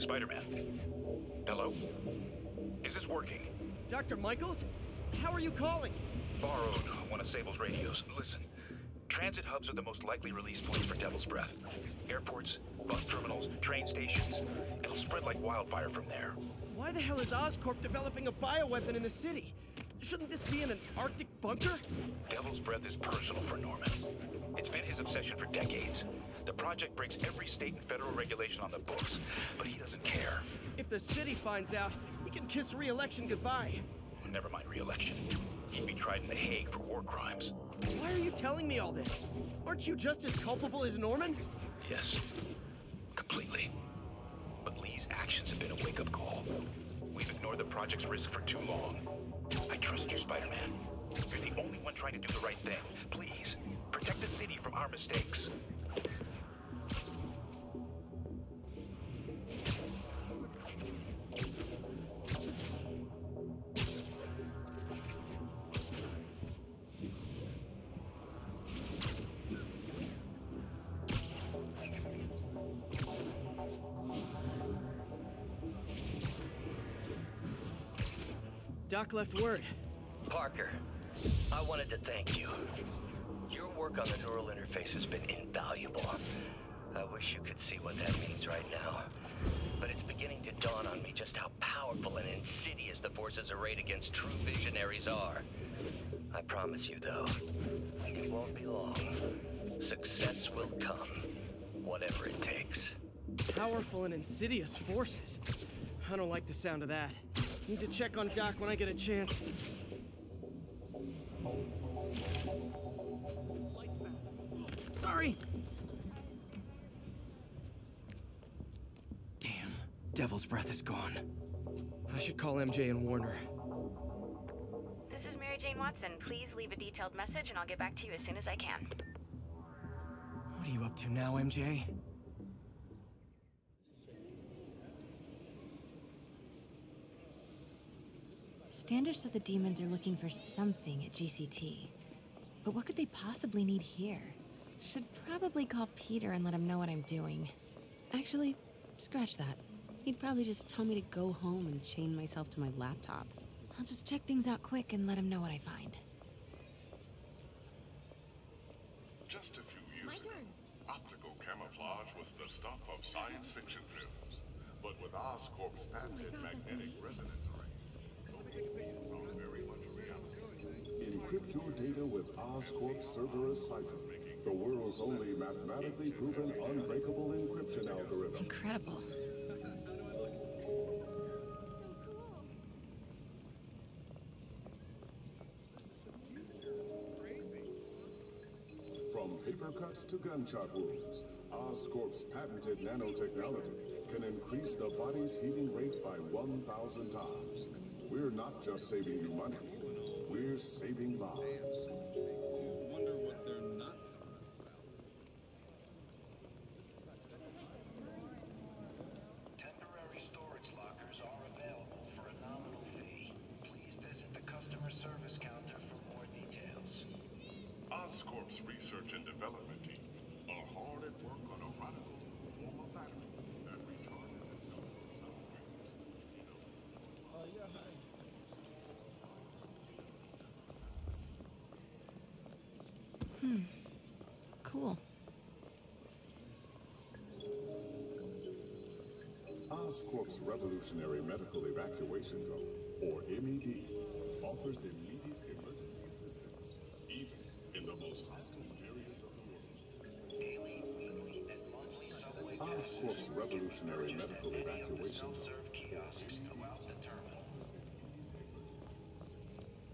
Spider-Man. Hello? Is this working? Dr. Michaels? How are you calling? Borrowed one of Sable's radios. Listen, transit hubs are the most likely release points for Devil's Breath. Airports, bus terminals, train stations. It'll spread like wildfire from there. Why the hell is Oscorp developing a bioweapon in the city? Shouldn't this be in an Arctic bunker? Devil's Breath is personal for Norman. It's been his obsession for decades. The project breaks every state and federal regulation on the books, but he doesn't care. If the city finds out, he can kiss re-election goodbye. Never mind re-election. He'd be tried in The Hague for war crimes. Why are you telling me all this? Aren't you just as culpable as Norman? Yes, completely. But Lee's actions have been a wake-up call. We've ignored the project's risk for too long. I trust you, Spider-Man. You're the only one trying to do the right thing. Please, protect the city from our mistakes. Doc left word. Parker, I wanted to thank you. Your work on the neural interface has been invaluable. I wish you could see what that means right now. But it's beginning to dawn on me just how powerful and insidious the forces arrayed against true visionaries are. I promise you, though, it won't be long. Success will come, whatever it takes. Powerful and insidious forces? I don't like the sound of that. Need to check on Doc when I get a chance. Sorry! Damn, Devil's Breath is gone. I should call MJ and Warner. This is Mary Jane Watson. Please leave a detailed message and I'll get back to you as soon as I can. What are you up to now, MJ? Standish said the demons are looking for something at GCT. But what could they possibly need here? Should probably call Peter and let him know what I'm doing. Actually, scratch that. He'd probably just tell me to go home and chain myself to my laptop. I'll just check things out quick and let him know what I find. Just a few years ago, optical camouflage was the stuff of science fiction films. But with Oscorp's patented magnetic resonance array, encrypt your data with Oscorp Cerberus Cipher, the world's only mathematically proven unbreakable encryption algorithm. Incredible. From paper cuts to gunshot wounds, Oscorp's patented nanotechnology can increase the body's healing rate by 1,000 times. We're not just saving you money, we're saving lives. Wonder what they're not telling us about. Temporary storage lockers are available for a nominal fee. Please visit the customer service counter for more details. Oscorp's research and development team are hard at work on a radical form of battery that recharges itself in some ways. Cool. Oscorp's Revolutionary Medical Evacuation Drone, or MED, offers immediate emergency assistance, even in the most hostile areas of the world. Daily, weekly, and monthly subway Oscorp's Revolutionary Medical Evacuation Drone, kiosks throughout the terminal.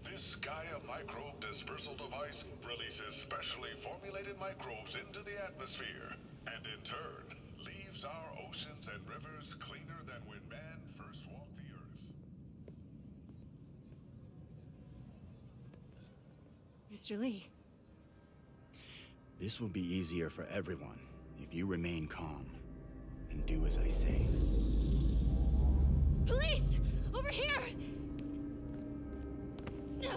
This Gaia microbe dispersal device releases specially formulated microbes into the atmosphere, and in turn, leaves our oceans and rivers cleaner than when man first walked the earth. Mr. Lee. This will be easier for everyone if you remain calm and do as I say. Police! Over here! No!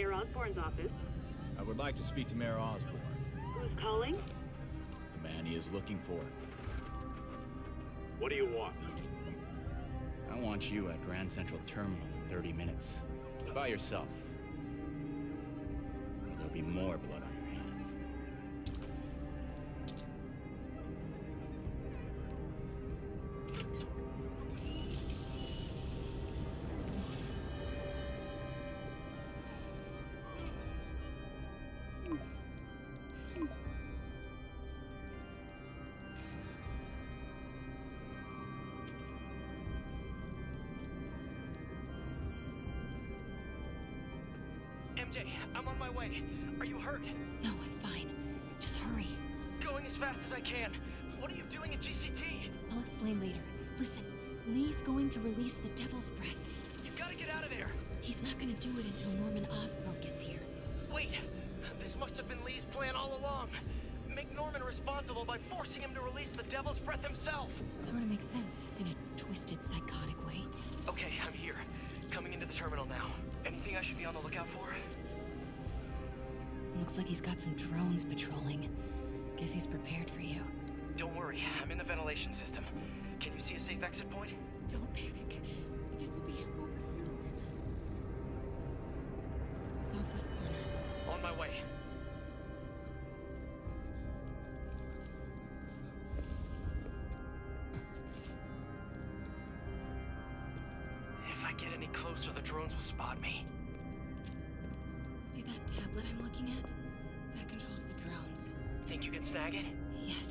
Mayor Osborn's office. I would like to speak to Mayor Osborn. Who's calling? The man he is looking for. What do you want? I want you at Grand Central Terminal in 30 minutes. By yourself. There'll be more blood on your hands. I'm on my way. Are you hurt? No, I'm fine. Just hurry. Going as fast as I can. What are you doing at GCT? I'll explain later. Listen, Lee's going to release the Devil's Breath. You've got to get out of there. He's not going to do it until Norman Osborn gets here. Wait. This must have been Lee's plan all along. Make Norman responsible by forcing him to release the Devil's Breath himself. Sort of makes sense in a twisted, psychotic way. Okay, I'm here. Coming into the terminal now. Anything I should be on the lookout for? Looks like he's got some drones patrolling. Guess he's prepared for you. Don't worry, I'm in the ventilation system. Can you see a safe exit point? Don't panic. I guess we'll be over soon. Southwest corner. On my way. If I get any closer, the drones will spot me. See that tablet I'm looking at? That controls the drones. Think you can snag it? Yes,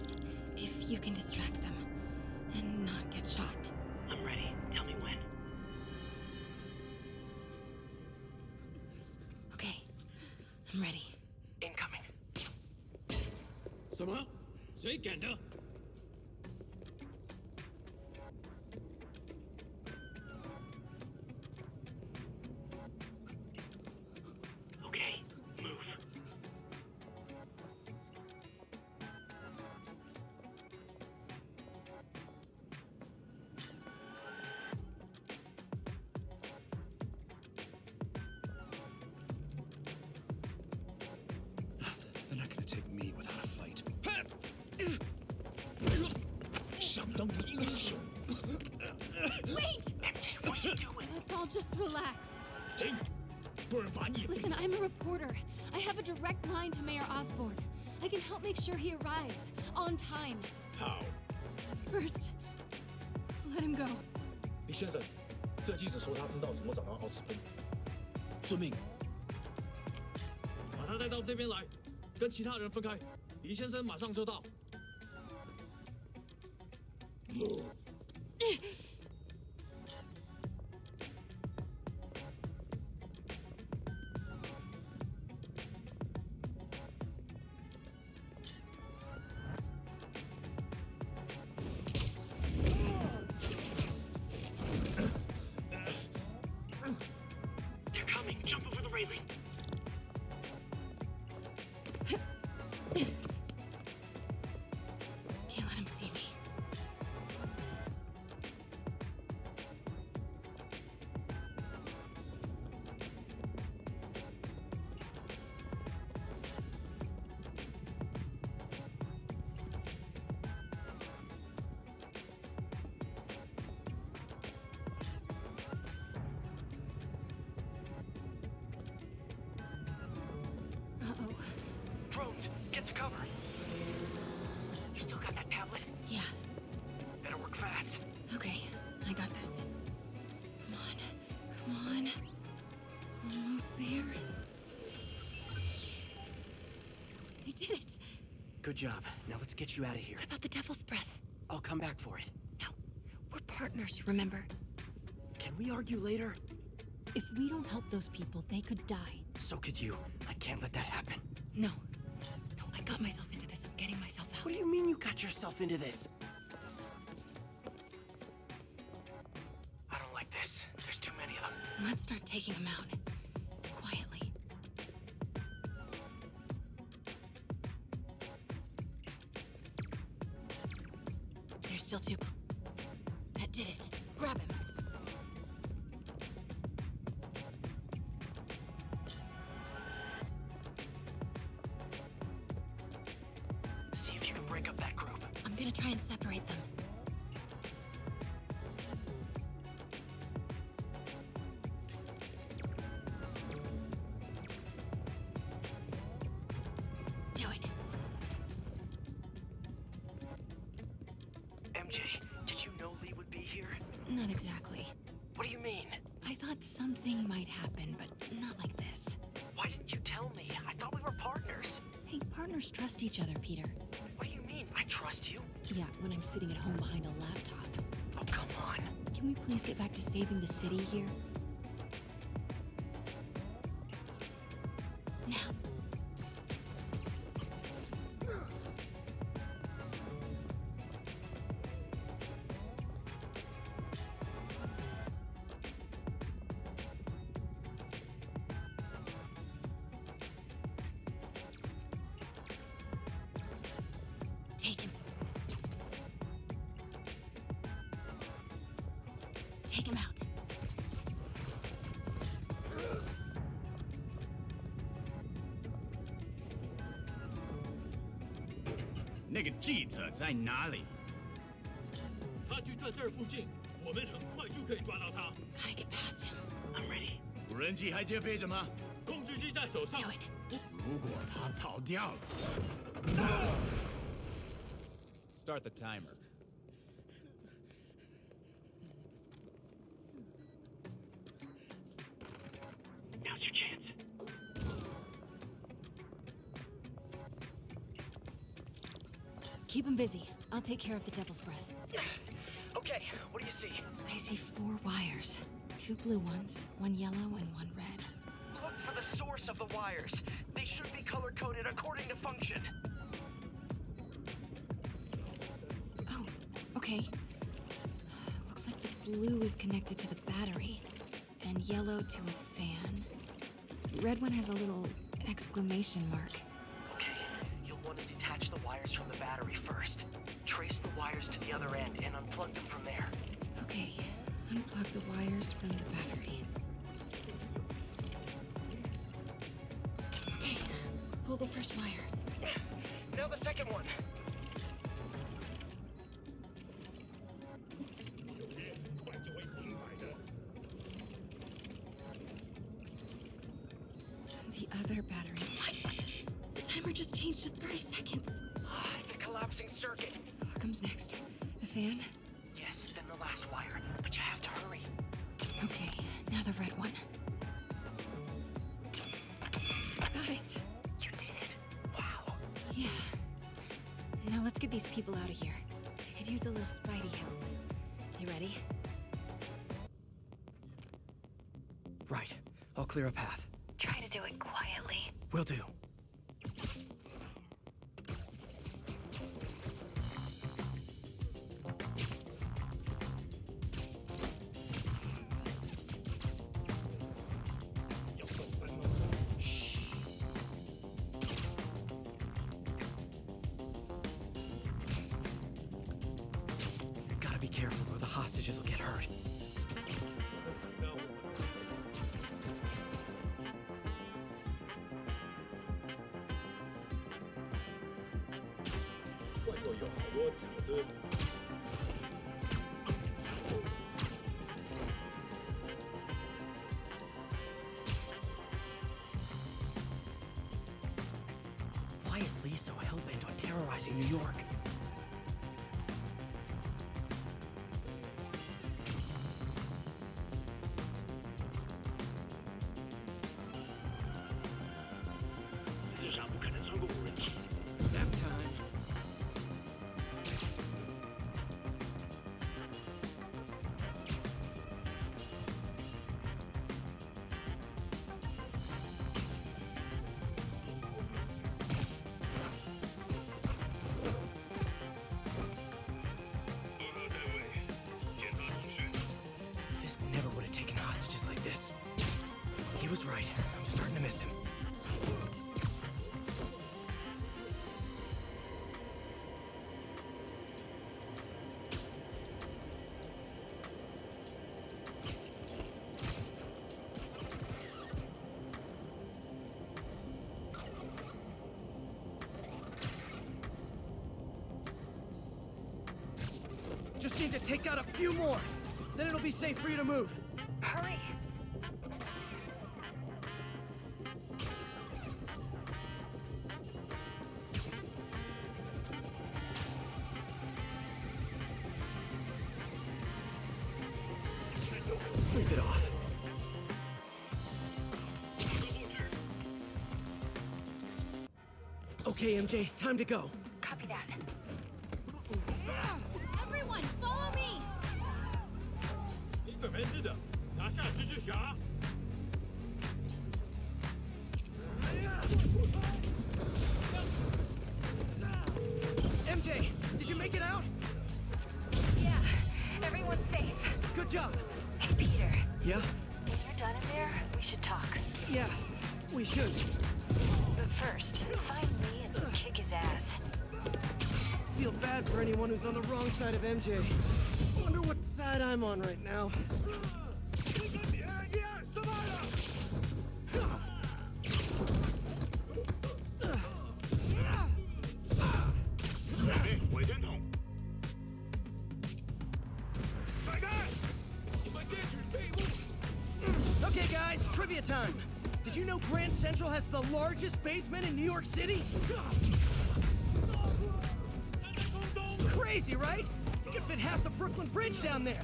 if you can distract them and not get shot. I'm ready. Tell me when. Okay, I'm ready. Incoming. Somehow, say Ganda. Listen, I'm a reporter. I have a direct line to Mayor Osborn. I can help make sure he arrives on time. How? First, let him go. 李先生，这记者说他知道怎么找到奥斯本。遵命。把他带到这边来，跟其他人分开。李先生马上就到。Good job. Now let's get you out of here. What about the Devil's Breath? I'll come back for it. No. We're partners, remember? Can we argue later? If we don't help those people, they could die. So could you. I can't let that happen. No. No, I got myself into this. I'm getting myself out. What do you mean you got yourself into this? I don't like this. There's too many of them. Let's start taking them out. Still too. That did it. Grab him. gonna try and separate them. Do it. MJ, did you know Lee would be here? Not exactly. What do you mean? I thought something might happen, but not like this. Why didn't you tell me? I thought we were partners. Hey, partners trust each other, Peter. What do you mean? I trust you? Yeah, when I'm sitting at home behind a laptop. Oh, come on. Can we please get back to saving the city here? Now. Gotta get past him. I'm ready. Do it. Start the timer. Now's your chance. Keep him busy. I'll take care of the Devil's Breath. Okay, what do you see? I see 4 wires. 2 blue ones, 1 yellow, and 1 red. Look for the source of the wires. They should be color-coded according to function. Oh, okay. Looks like the blue is connected to the battery, and yellow to a fan. Red one has a little exclamation mark. Detach the wires from the battery first. Trace the wires to the other end and unplug them from there. Okay, unplug the wires from the battery. Okay, pull the first wire. Now the second one. The other battery. Just changed to 30 seconds. It's a collapsing circuit. What comes next? The fan? Yes, then the last wire, but you have to hurry. Okay, now the red one. Got it. You did it. Wow. Yeah. Now let's get these people out of here. I could use a little Spidey help. You ready? Right. I'll clear a path. Try to do it quietly. Will do. Why is Lee so hell-bent on terrorizing New York? Nap time. Just need to take out a few more. Then it'll be safe for you to move. Hurry. Sleep it off. Okay, MJ, time to go. Copy that. Everyone, follow me! MJ, did you make it out? Yeah, everyone's safe. Good job. Hey, Peter. Yeah? When you're done in there, we should talk. Yeah, we should. But first, find Lee and kick his ass. I feel bad for anyone who's on the wrong side of MJ. I wonder what side I'm on right now. Okay guys, trivia time. Did you know Grand Central has the largest basement in New York City? Crazy, right? You could fit half the Brooklyn Bridge down there.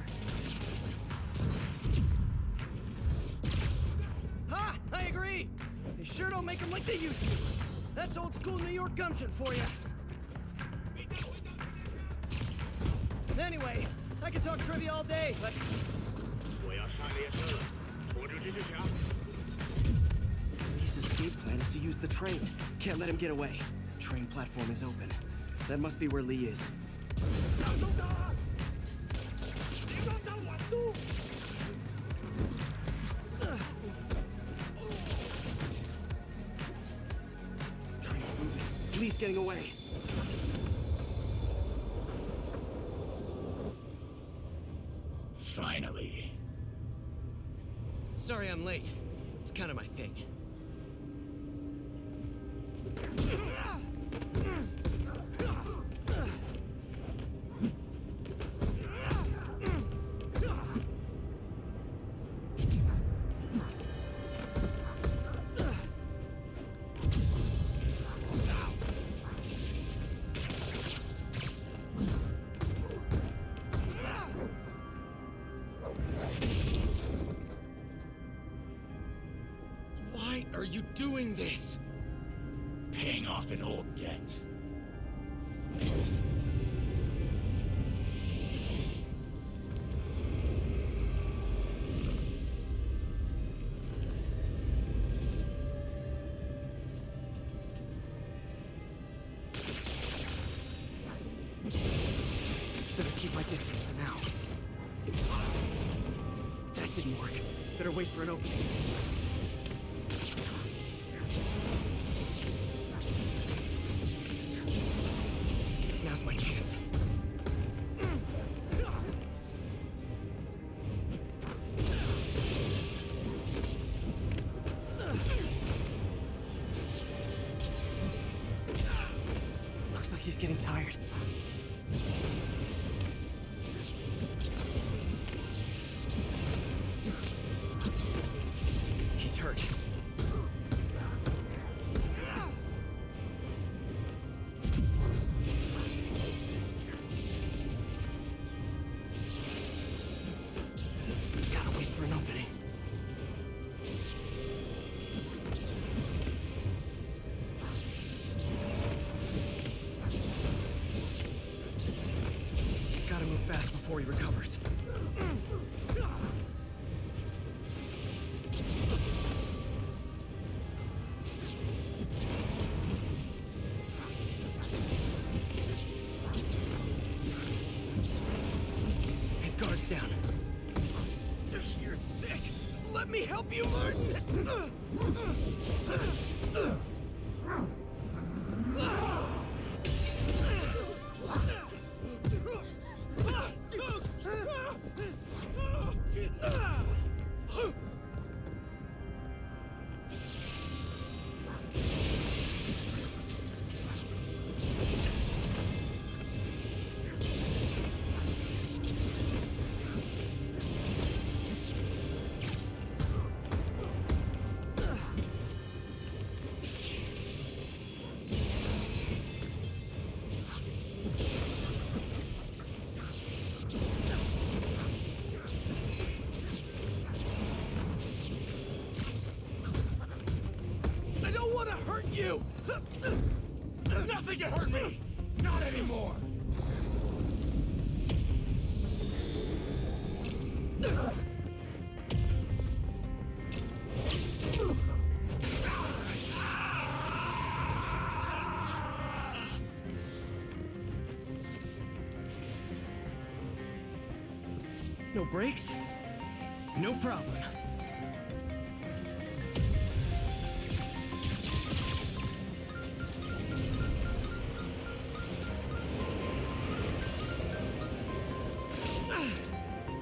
Ha! I agree! They sure don't make them like they used to. That's old school New York gumption for you. Anyway, I could talk trivia all day, but... His escape plan is to use the train. Can't let him get away. Train platform is open. That must be where Lee is. Train's moving. Lee's getting away. Finally. Sorry I'm late. It's kind of my thing. Wait for an opening. Now's my chance. Looks like he's getting tired. you. Nothing can hurt me. Not anymore. No brakes? No problem.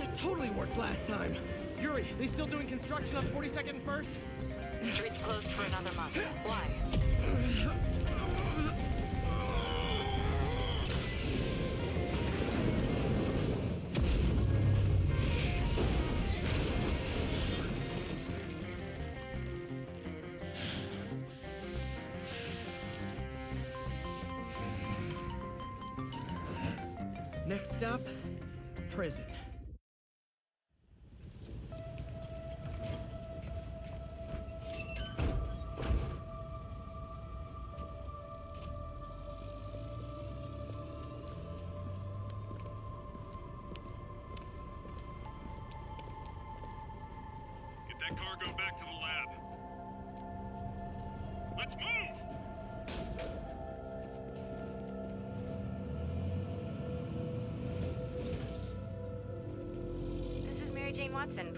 That totally worked last time. Yuri, they still doing construction on 42nd and 1st? The street's closed for another month. Why?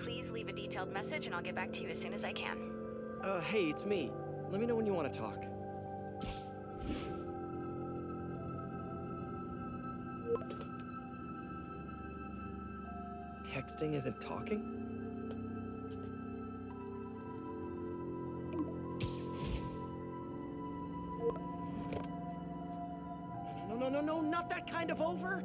Please leave a detailed message and I'll get back to you as soon as I can. Hey, it's me. Let me know when you want to talk. Texting isn't talking? No, not that kind of over!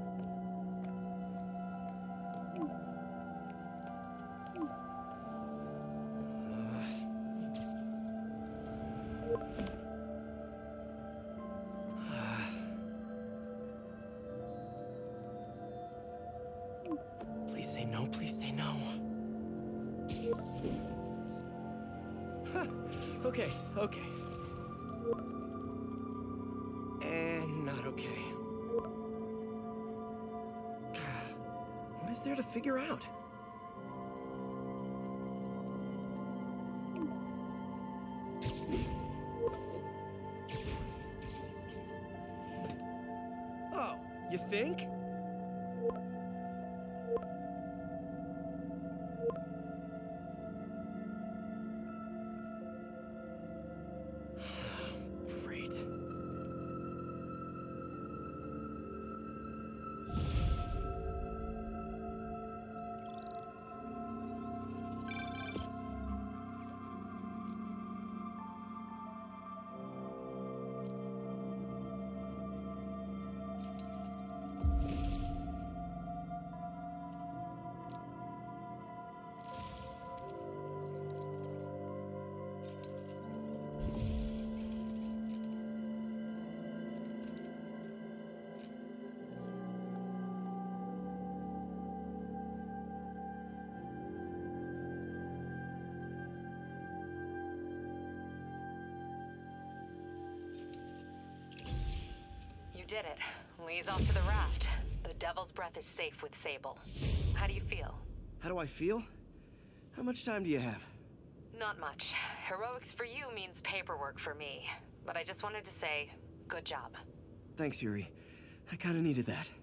Okay. And not okay. What is there to figure out? Oh, you think? Did it. Lee's off to the raft. The Devil's Breath is safe with Sable. How do you feel? How do I feel? How much time do you have? Not much. Heroics for you means paperwork for me. But I just wanted to say, good job. Thanks, Yuri. I kinda needed that.